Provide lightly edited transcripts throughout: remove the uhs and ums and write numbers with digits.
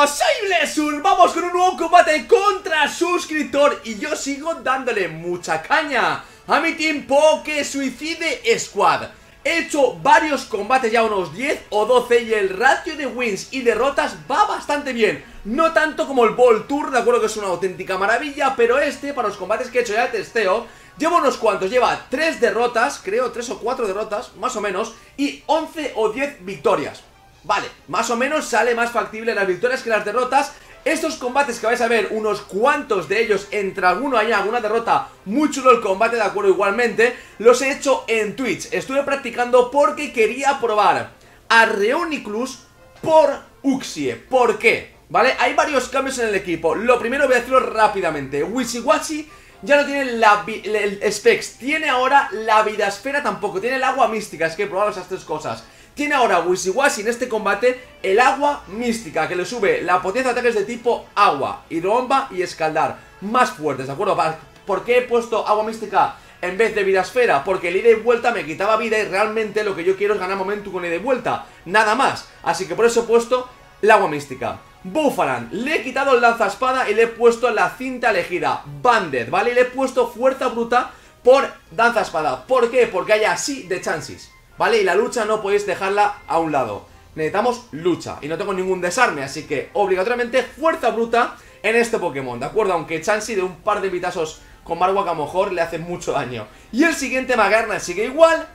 amigos, soy Bl3sSuR. Vamos con un nuevo combate contra suscriptor y yo sigo dándole mucha caña a mi team Poke Suicide Squad. He hecho varios combates ya, unos 10 o 12, y el ratio de wins y derrotas va bastante bien. No tanto como el Ball Tour, de acuerdo que es una auténtica maravilla, pero este, para los combates que he hecho ya de testeo, lleva unos cuantos, lleva 3 derrotas, creo 3 o 4 derrotas, más o menos, y 11 o 10 victorias. Vale, más o menos sale más factible las victorias que las derrotas. Estos combates que vais a ver, unos cuantos de ellos, entre alguno hay alguna derrota, muy chulo el combate, de acuerdo, igualmente, los he hecho en Twitch. Estuve practicando porque quería probar a Reuniclus por Uxie. ¿Por qué? ¿Vale? Hay varios cambios en el equipo. Lo primero voy a decirlo rápidamente. Wishiwashi ya no tiene el Specs, tiene ahora la Vida Esfera tampoco, tiene el Agua Mística, es que he probado esas tres cosas. Tiene ahora Wishiwashi en este combate el Agua Mística, que le sube la potencia de ataques de tipo Agua, Hidrobomba y Escaldar, más fuertes, ¿de acuerdo? ¿Por qué he puesto Agua Mística en vez de Vida Esfera? Porque el ida y vuelta me quitaba vida y realmente lo que yo quiero es ganar momentum con ida y vuelta, nada más. Así que por eso he puesto el Agua Mística. Buffalant, le he quitado el Lanza Espada y le he puesto la Cinta Elegida, Banded, ¿vale? Y le he puesto Fuerza Bruta por Danza Espada. ¿Por qué? Porque hay así de chances, ¿vale? Y la lucha no podéis dejarla a un lado. Necesitamos lucha. Y no tengo ningún desarme, así que obligatoriamente Fuerza Bruta en este Pokémon, ¿de acuerdo? Aunque Chansey de un par de vitazos con Marowak a lo mejor le hace mucho daño. Y el siguiente, Magearna sigue igual,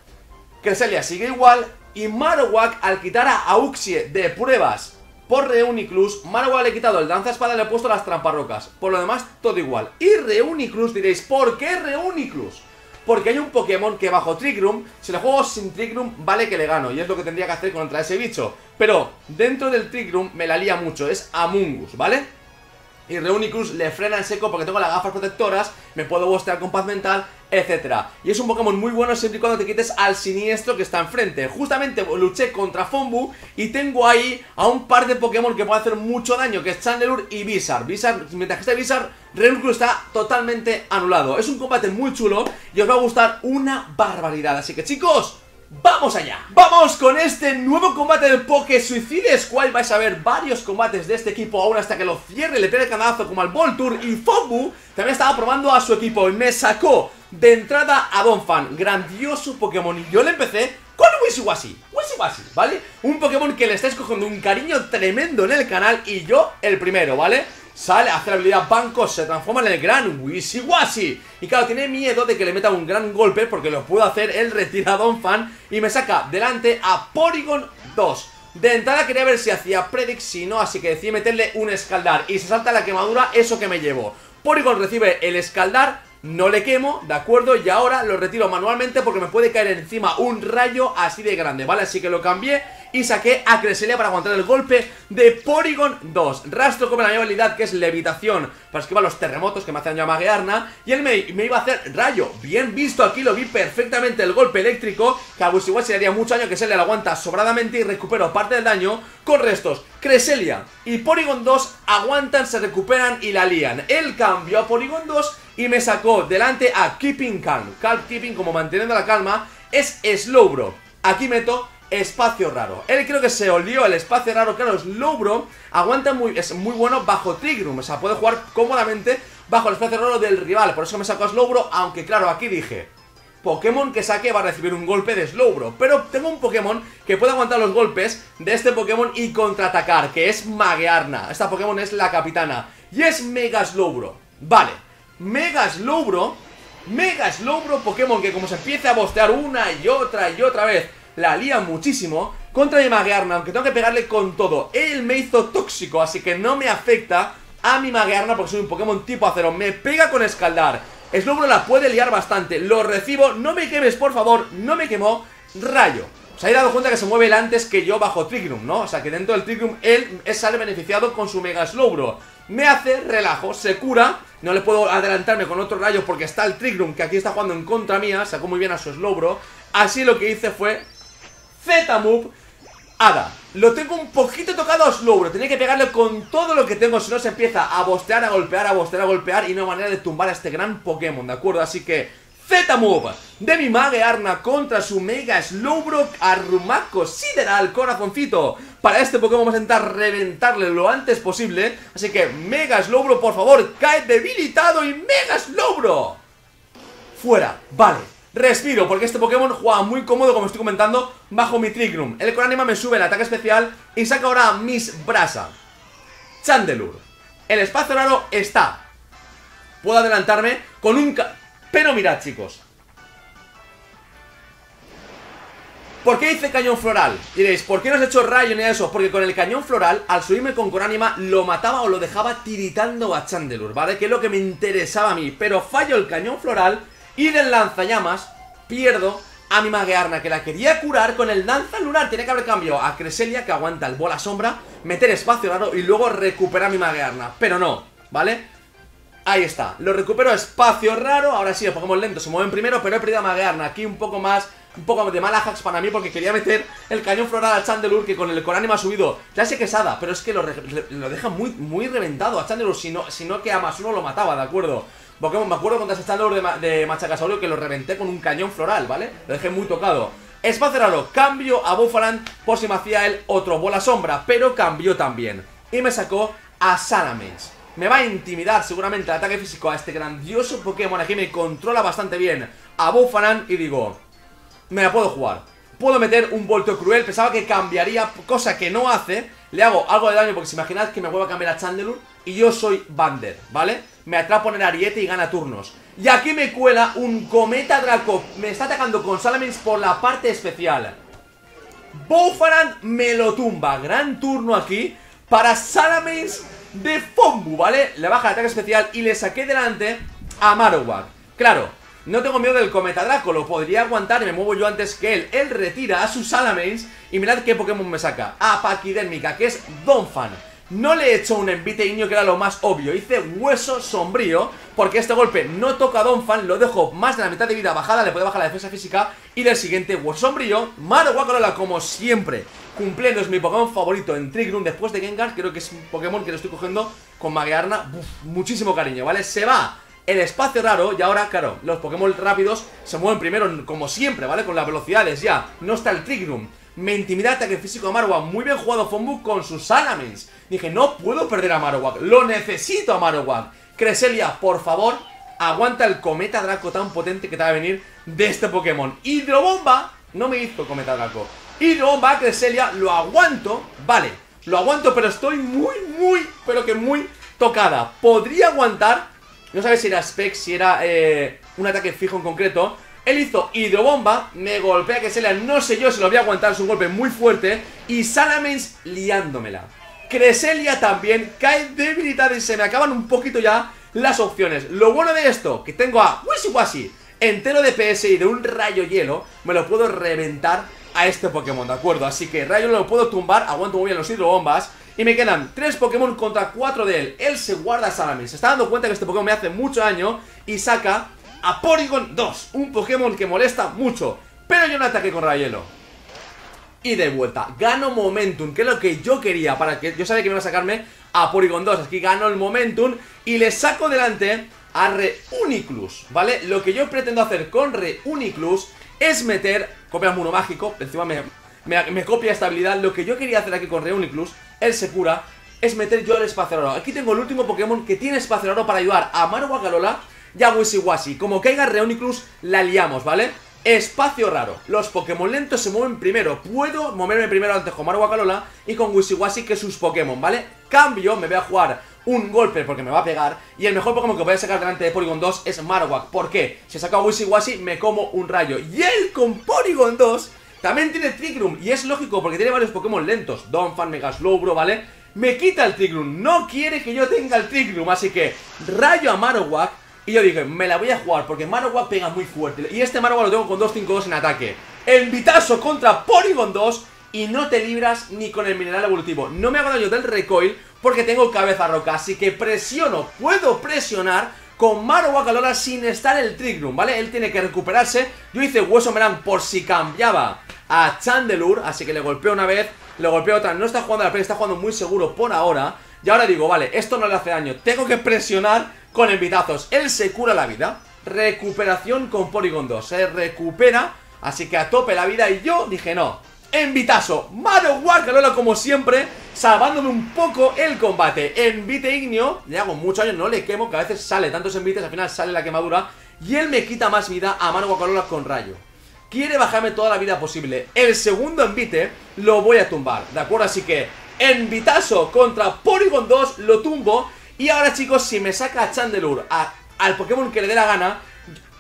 Cresselia sigue igual, y Marowak, al quitar a Uxie de pruebas por Reuniclus, Marowak le he quitado el Danza Espada y le he puesto las Tramparrocas. Por lo demás, todo igual. Y Reuniclus, diréis, ¿por qué Reuniclus? Porque hay un Pokémon que bajo Trick Room, si lo juego sin Trick Room, vale que le gano, y es lo que tendría que hacer contra ese bicho. Pero dentro del Trick Room me la lía mucho, es Amoonguss, ¿vale? Y Reuniclus le frena en seco porque tengo las gafas protectoras, me puedo bostear con paz mental, etc. Y es un Pokémon muy bueno siempre y cuando te quites al siniestro que está enfrente. Justamente luché contra Fombu y tengo ahí a un par de Pokémon que pueden hacer mucho daño, que es Chandelure y Visar. Mientras que esté Visar, Reuniclus está totalmente anulado. Es un combate muy chulo y os va a gustar una barbaridad. Así que chicos, ¡vamos allá! ¡Vamos con este nuevo combate del Poke Suicide Squad! Vais a ver varios combates de este equipo aún hasta que lo cierre, le pega el canazo como al Ball Tour. Y Fombu también estaba probando a su equipo y me sacó de entrada a Donphan, grandioso Pokémon. Y yo le empecé con Wishiwashi, ¿vale? Un Pokémon que le estáis cogiendo un cariño tremendo en el canal y yo el primero, ¿vale? Sale, hace la habilidad Banco, se transforma en el gran Wishiwashi. Y claro, tiene miedo de que le meta un gran golpe porque lo puede hacer el retiradón fan. Y me saca delante a Porygon 2. De entrada quería ver si hacía Predict, si no, así que decidí meterle un Escaldar. Y se salta la quemadura, eso que me llevo. Porygon recibe el Escaldar, no le quemo, ¿de acuerdo? Y ahora lo retiro manualmente porque me puede caer encima un rayo así de grande, ¿vale? Así que lo cambié y saqué a Cresselia para aguantar el golpe de Porygon 2. Rastro con la nueva habilidad que es Levitación para esquivar los terremotos que me hacen ya Magearna. Y él me iba a hacer rayo. Bien visto, aquí lo vi perfectamente el golpe eléctrico, que a Wishiwashi le haría mucho daño, que se le aguanta sobradamente y recupero parte del daño con restos. Cresselia y Porygon 2 aguantan, se recuperan y la lían. Él cambió a Porygon 2 y me sacó delante a Keeping Calm. Calm Keeping, como manteniendo la calma, es Slowbro. Aquí meto Espacio Raro. Él creo que se olió el Espacio Raro. Claro, Slowbro aguanta es muy bueno bajo Trick Room. O sea, puede jugar cómodamente bajo el Espacio Raro del rival. Por eso me sacó a Slowbro, aunque claro, aquí dije, Pokémon que saque va a recibir un golpe de Slowbro. Pero tengo un Pokémon que puede aguantar los golpes de este Pokémon y contraatacar, que es Magearna. Esta Pokémon es la capitana y es Mega Slowbro. Vale, Mega Slowbro, Pokémon que como se empieza a bostear una y otra vez, la lía muchísimo contra mi Magearna, aunque tengo que pegarle con todo. Él me hizo tóxico, así que no me afecta a mi Magearna porque soy un Pokémon tipo acero. Me pega con Escaldar, Slowbro la puede liar bastante, lo recibo, no me quemes por favor, no me quemó, rayo. Os habéis dado cuenta que se mueve él antes que yo bajo Trick Room, ¿no? O sea que dentro del Trick Room él sale beneficiado con su Mega Slowbro. Me hace relajo, se cura, no le puedo adelantarme con otro rayo porque está el Trick Room, que aquí está jugando en contra mía, sacó muy bien a su Slowbro. Así lo que hice fue Z-Move, Hada. Lo tengo un poquito tocado a Slowbro, tenía que pegarle con todo lo que tengo, si no se empieza a bostear, a golpear, y no hay manera de tumbar a este gran Pokémon, ¿de acuerdo? Así que Z-Move de mi Magearna contra su Mega Slowbro, Arrumaco Sideral, corazoncito. Para este Pokémon vamos a intentar reventarle lo antes posible. Así que Mega Slowbro, por favor, cae debilitado y Mega Slowbro fuera, vale. Respiro, porque este Pokémon juega muy cómodo, como estoy comentando, bajo mi Trignum. El Coránima me sube el ataque especial y saca ahora mis Brasa. Chandelure. El Espacio Raro está. Puedo adelantarme con un... Pero mirad, chicos. ¿Por qué hice Cañón Floral? Diréis, ¿por qué no has hecho Rayo ni eso? Porque con el Cañón Floral, al subirme con Coránima, lo mataba o lo dejaba tiritando a Chandelure, ¿vale? Que es lo que me interesaba a mí. Pero fallo el Cañón Floral... Y del lanzallamas pierdo a mi Magearna, que la quería curar con el lanza lunar. Tiene que haber cambio a Cresselia, que aguanta el bola sombra, meter Espacio Raro y luego recuperar a mi Magearna. Pero no, ¿vale? Ahí está, lo recupero, Espacio Raro. Ahora sí, los Pokémon lentos se mueven primero, pero he perdido a Magearna. Aquí un poco de mala hacks para mí, porque quería meter el Cañón Floral a Chandelure, que con el Coránima ha subido. Ya sé que es Hada, pero es que lo deja muy, muy reventado a Chandelure. Si no que a más uno lo mataba, ¿de acuerdo? Pokémon, me acuerdo contra ese Chandelure de Machacasaurio, que lo reventé con un Cañón Floral, ¿vale? Lo dejé muy tocado. Espacio Raro, cambio a Buffalant por si me hacía el otro Bola Sombra, pero cambió también. Y me sacó a Salamence. Me va a intimidar seguramente el ataque físico a este grandioso Pokémon. Aquí me controla bastante bien a Buffalant y digo... Me la puedo jugar. Puedo meter un Volteo Cruel. Pensaba que cambiaría, cosa que no hace. Le hago algo de daño, porque si imagináis que me vuelva a cambiar a Chandelure y yo soy Bander, ¿vale? Me atrapa en el ariete y gana turnos. Y aquí me cuela un Cometa Draco. Me está atacando con Salamence por la parte especial. Buffalant me lo tumba. Gran turno aquí para Salamence de Fombu, ¿vale? Le baja el ataque especial y le saqué delante a Marowak. Claro, no tengo miedo del Cometa Draco, lo podría aguantar y me muevo yo antes que él. Él retira a su Salamence y mirad qué Pokémon me saca. A Paquidérmica, que es Donphan. No le he hecho un Envite Ígneo, que era lo más obvio. Hice Hueso Sombrío, porque este golpe no toca a Donphan, lo dejo más de la mitad de vida bajada, le puede bajar la defensa física. Y del siguiente Hueso Sombrío, Marowak Alola, como siempre, cumpliendo, es mi Pokémon favorito en Trick Room después de Gengar. Creo que es un Pokémon que lo estoy cogiendo con Magearna, muchísimo cariño, ¿vale? Se va el Espacio Raro y ahora, claro, los Pokémon rápidos se mueven primero, como siempre, ¿vale? Con las velocidades ya, no está el Trick Room. Me intimida el ataque físico a Marowak. Muy bien jugado Fombu con sus Salamence. Dije, no puedo perder a Marowak. Lo necesito a Marowak. Cresselia, por favor, aguanta el Cometa Draco tan potente que te va a venir de este Pokémon. Hidrobomba. No me hizo Cometa Draco. Hidrobomba, Cresselia, lo aguanto. Vale, lo aguanto, pero estoy muy, muy, pero que muy tocada. Podría aguantar. No sabes si era Spec, si era un ataque fijo en concreto. Él hizo Hidrobomba, me golpea Cresselia, no sé yo si lo voy a aguantar, es un golpe muy fuerte. Y Salamence liándomela. Cresselia también cae debilitada y se me acaban un poquito ya las opciones. Lo bueno de esto, que tengo a Wishiwashi entero de PS y de un Rayo Hielo, me lo puedo reventar a este Pokémon, ¿de acuerdo? Así que Rayo lo puedo tumbar, aguanto muy bien los Hidrobombas. Y me quedan 3 Pokémon contra 4 de él. Él se guarda a Salamence, se está dando cuenta que este Pokémon me hace mucho daño y saca... a Porygon 2, un Pokémon que molesta mucho, pero yo no ataqué con Rayo Hielo. Y de vuelta, gano Momentum, que es lo que yo quería, para que yo sabía que me iba a sacarme a Porygon 2. Aquí gano el Momentum y le saco delante a Reuniclus, ¿vale? Lo que yo pretendo hacer con Reuniclus es meter, copia el Muro Mágico, encima me copia esta habilidad. Lo que yo quería hacer aquí con Reuniclus, él se cura, es meter yo el Espacio Raro. Aquí tengo el último Pokémon que tiene Espacio Raro para ayudar a Marowak Alola. Ya Wishiwashi, como caiga Reuniclus, la liamos, ¿vale? Espacio Raro. Los Pokémon lentos se mueven primero. Puedo moverme primero antes con Marowak Alola y con Wishiwashi, que sus Pokémon, ¿vale? Cambio, me voy a jugar un golpe porque me va a pegar. Y el mejor Pokémon que voy a sacar delante de Porygon 2 es Marowak. ¿Por qué? Si saco a Wishiwashi, me como un rayo. Y él con Porygon 2 también tiene Trick Room. Y es lógico porque tiene varios Pokémon lentos. Donphan, Mega Slowbro, ¿vale? Me quita el Trick Room. No quiere que yo tenga el Trick Room. Así que rayo a Marowak. Y yo dije, me la voy a jugar porque Marowak pega muy fuerte. Y este Marowak lo tengo con 2-5-2 en ataque. Envitazo contra Porygon 2 y no te libras ni con el mineral evolutivo. No me hago daño del recoil porque tengo Cabeza Roca. Así que presiono, puedo presionar con Marowak Alola sin estar el Trick Room, ¿vale? Él tiene que recuperarse. Yo hice Hueso Merán por si cambiaba a Chandelure. Así que le golpeo una vez, le golpeo otra. No está jugando a la pelea, está jugando muy seguro por ahora. Y ahora digo, vale, esto no le hace daño. Tengo que presionar con envitazos. Él se cura la vida. recuperación con Porygon 2. Se recupera, así que a tope la vida. Y yo dije no, Envitazo. Marowak, Lola, como siempre, salvándome un poco el combate. Envite Ígneo, le hago mucho daño, no le quemo, que a veces sale tantos envites, al final sale la quemadura. Y él me quita más vida a Marowak Lola con rayo. Quiere bajarme toda la vida posible. El segundo envite lo voy a tumbar, ¿de acuerdo? Así que Envitazo contra Porygon 2, lo tumbo. Y ahora, chicos, si me saca a Chandelure, al Pokémon que le dé la gana,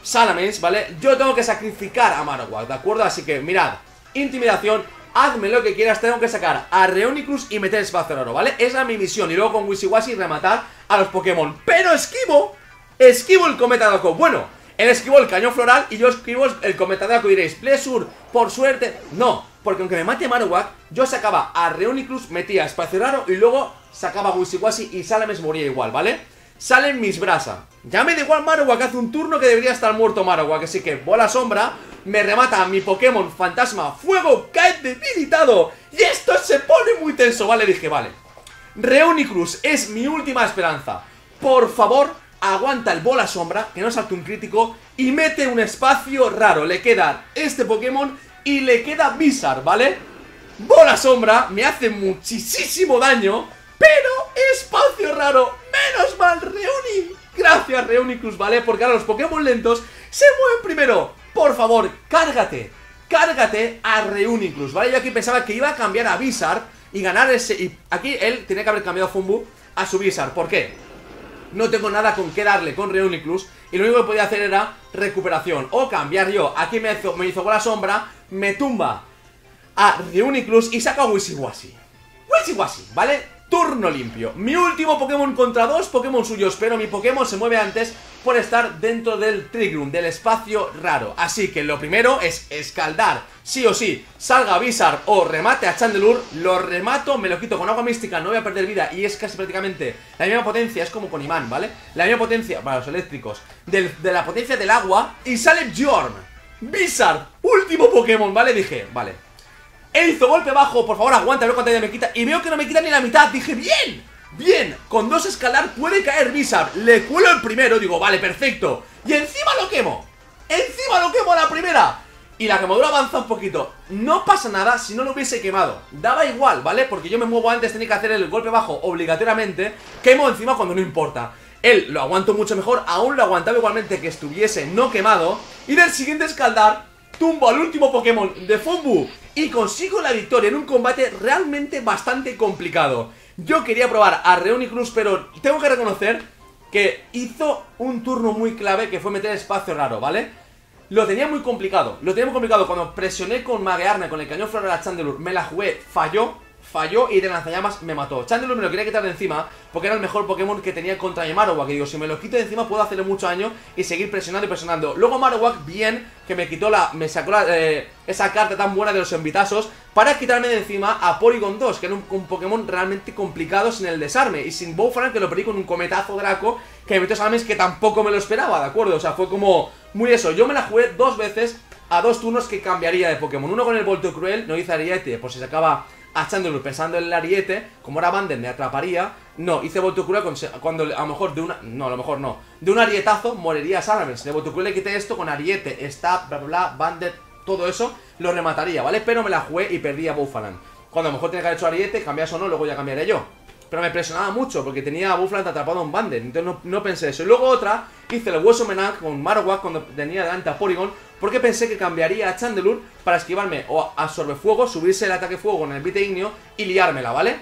Salamence, ¿vale? Yo tengo que sacrificar a Marowak, ¿de acuerdo? Así que mirad, intimidación, hazme lo que quieras, tengo que sacar a Reuniclus y meter Espacio Raro, ¿vale? Esa es mi misión, y luego con Wishiwashi rematar a los Pokémon. Pero esquivo el cometa de arco. Bueno, él esquivó el cañón floral y yo esquivo el cometa de arco, y diréis, Ble3sUR, por suerte. No, porque aunque me mate Marowak, yo sacaba a Reuniclus, metía Espacio Raro y luego sacaba a Wishiwashi y Salamence moría igual, ¿vale? Salen mis brasas. Ya me da igual Marowak, hace un turno que debería estar muerto Marowak. Así que bola sombra, me remata a mi Pokémon fantasma, fuego, cae debilitado. Y esto se pone muy tenso, ¿vale? Dije, vale, Reuniclus es mi última esperanza. Por favor, aguanta el bola sombra, que no salte un crítico, y mete un Espacio Raro. Le queda este Pokémon y le queda Visar, ¿vale? Bola sombra, me hace muchísimo daño, pero Espacio Raro, menos mal, Reuni. Gracias, Reuniclus, ¿vale? Porque ahora los Pokémon lentos se mueven primero. Por favor, cárgate a Reuniclus, ¿vale? Yo aquí pensaba que iba a cambiar a Bisharp y ganar ese... Y aquí él tenía que haber cambiado a Fombu a su Bisharp. ¿Por qué? No tengo nada con qué darle con Reuniclus, y lo único que podía hacer era recuperación o cambiar yo. Aquí me hizo bola sombra, me tumba a Reuniclus y saca a Wishiwashi. Wishiwashi, ¿vale? Turno limpio, mi último Pokémon contra dos Pokémon suyos, pero mi Pokémon se mueve antes por estar dentro del Trigroom, del Espacio Raro. Así que lo primero es Escaldar, sí o sí, salga Bisharp o remate a Chandelure. Lo remato, me lo quito con agua mística, no voy a perder vida, y es casi prácticamente la misma potencia, es como con imán, ¿vale? La misma potencia, para los eléctricos, de la potencia del agua, y sale Bjorn. Bisharp, último Pokémon, ¿vale? Dije, vale, él hizo golpe bajo, por favor aguanta, veo cuánta vida me quita. Y veo que no me quita ni la mitad, dije, bien, bien, con dos Escalar puede caer Bisharp. Le cuelo el primero, digo, vale, perfecto. Y encima lo quemo, a la primera. Y la quemadura avanza un poquito, no pasa nada si no lo hubiese quemado. Daba igual, ¿vale? Porque yo me muevo antes, tenía que hacer el golpe bajo obligatoriamente. Quemo encima cuando no importa. Él lo aguanto mucho mejor, aún lo aguantaba igualmente que estuviese no quemado. Y del siguiente Escaldar, tumbo al último Pokémon de Fombu y consigo la victoria en un combate realmente bastante complicado. Yo quería probar a Reuniclus, pero tengo que reconocer que hizo un turno muy clave, que fue meter Espacio Raro, ¿vale? Lo tenía muy complicado, cuando presioné con Magearna, con el cañón floral a Chandelure, me la jugué, falló y de lanzallamas me mató. Chandelure me lo quería quitar de encima porque era el mejor Pokémon que tenía contra mi Marowak, que digo, si me lo quito de encima puedo hacerle mucho daño y seguir presionando y presionando. Luego Marowak, bien, que me quitó la... me sacó la, esa carta tan buena de los envitazos para quitarme de encima a Porygon 2, que era un Pokémon realmente complicado sin el desarme, y sin Buffalant, que lo perdí con un cometazo draco que me metió Salamence, que tampoco me lo esperaba, ¿de acuerdo? O sea, fue como muy eso. Yo me la jugué dos veces a dos turnos que cambiaría de Pokémon. Uno con el Ball Cruel, no hice ariete, pues se sacaba a Chandelure pensando en el ariete, como era Banden me atraparía. No, hice Ball Tour cuando a lo mejor de una... No, a lo mejor no. De un arietazo moriría Salamence. De Ball Tour le quité esto con ariete, stab, bla, bla, bla, Banden, todo eso, lo remataría, ¿vale? Pero me la jugué y perdí a Buffalant. Cuando a lo mejor tenía que haber hecho ariete, cambias o no, luego ya cambiaré yo. Pero me presionaba mucho porque tenía a Buffalant atrapado a un Banden, entonces no pensé eso. Y luego otra, hice el Hueso Menag con Marowak cuando tenía delante a Porygon, porque pensé que cambiaría a Chandelure para esquivarme o absorbe fuego, subirse el ataque fuego con el Envite Ígneo y liármela, ¿vale?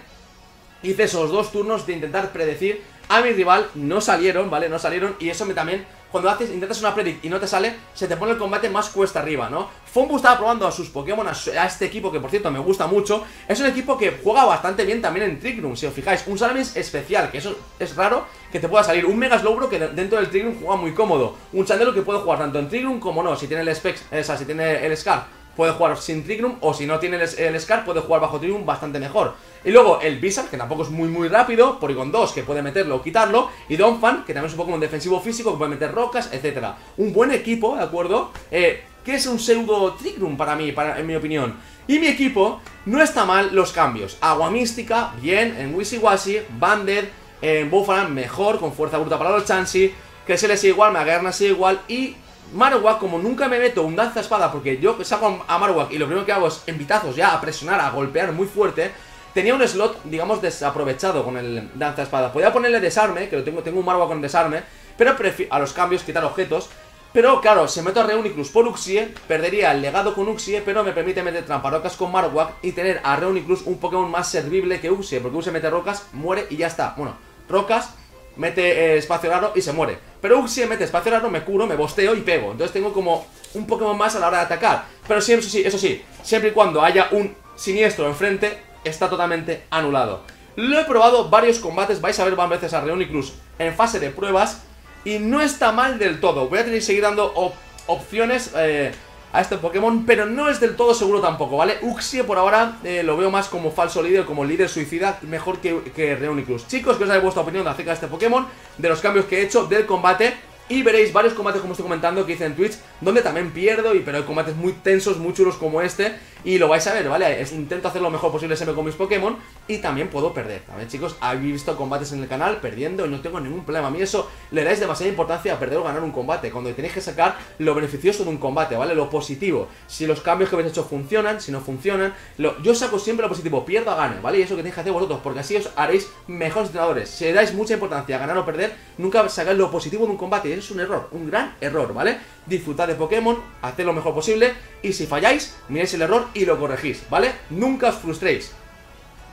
Hice esos dos turnos de intentar predecir a mi rival, no salieron, ¿vale? No salieron, y eso me también, cuando haces, intentas una predict y no te sale, se te pone el combate más cuesta arriba, ¿no? Fombu estaba probando a sus Pokémon, a este equipo que por cierto me gusta mucho. Es un equipo que juega bastante bien también en Trigroom, si os fijáis. Un Salamence especial, que eso es raro que te pueda salir. Un Mega Slowbro que dentro del Trigroom juega muy cómodo. Un Chandelure que puede jugar tanto en Trigroom como no, si tiene el Specs, o sea, si tiene el Scar puede jugar sin Trigroom, o si no tiene el Scar puede jugar bajo Trigroom bastante mejor. Y luego el Visar, que tampoco es muy rápido, Porygon 2, que puede meterlo o quitarlo, y Donphan, que también es un Pokémon defensivo físico, que puede meter rocas, etcétera. Un buen equipo, ¿de acuerdo? Que es un pseudo Trigroom para mí, en mi opinión. Y mi equipo no está mal los cambios. Agua mística, bien, en Wishiwashi, Banded, en Buffalant, mejor, con fuerza bruta para los Chansey. Cresselia sigue igual, Magearna sigue igual. Y Marowak, como nunca me meto un danza espada, porque yo saco a Marowak y lo primero que hago es en vitazos ya a presionar, a golpear muy fuerte. Tenía un slot, digamos, desaprovechado con el danza espada. Podía ponerle desarme, que lo tengo un Marowak con desarme, pero a los cambios quitar objetos. Pero claro, se meto a Reuniclus por Uxie, perdería el legado con Uxie, pero me permite meter tramparocas con Marowak y tener a Reuniclus un Pokémon más servible que Uxie, porque Uxie mete rocas, muere y ya está. Bueno, rocas, mete espacio raro y se muere. Pero Uxie mete espacio raro, me curo, me bosteo y pego. Entonces tengo como un Pokémon más a la hora de atacar. Pero siempre, eso sí, siempre y cuando haya un siniestro enfrente, está totalmente anulado. Lo he probado varios combates, vais a ver varias veces a Reuniclus en fase de pruebas. Y no está mal del todo. Voy a tener que seguir dando opciones a este Pokémon, pero no es del todo seguro tampoco, ¿vale? Uxie por ahora lo veo más como falso líder, como líder suicida, mejor que Reuniclus. Chicos, que os dais vuestra opinión acerca de este Pokémon, de los cambios que he hecho, del combate. Y veréis varios combates, como estoy comentando, que hice en Twitch, donde también pierdo, pero hay combates muy tensos, muy chulos como este. Y lo vais a ver, ¿vale? Intento hacer lo mejor posible siempre con mis Pokémon. Y también puedo perder, ¿vale, chicos? Habéis visto combates en el canal perdiendo y no tengo ningún problema. A mí eso le dais demasiada importancia a perder o ganar un combate, cuando tenéis que sacar lo beneficioso de un combate, ¿vale? Lo positivo. Si los cambios que habéis hecho funcionan, si no funcionan, yo saco siempre lo positivo, pierdo o gano, ¿vale? Y eso que tenéis que hacer vosotros, porque así os haréis mejores entrenadores. Si le dais mucha importancia a ganar o perder, nunca sacáis lo positivo de un combate. Es un error, un gran error, ¿vale? Disfrutad de Pokémon, haced lo mejor posible. Y si falláis, miráis el error y lo corregís, ¿vale? Nunca os frustréis.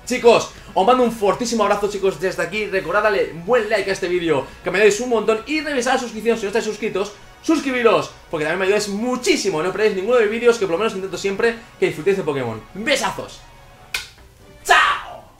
Chicos, os mando un fortísimo abrazo, chicos, desde aquí. Recordad darle un buen like a este vídeo, que me dais un montón, y revisad la suscripción si no estáis suscritos. Suscribiros, porque también me ayudáis muchísimo. No perdáis ninguno de mis vídeos, que por lo menos intento siempre que disfrutéis de Pokémon. ¡Besazos! ¡Chao!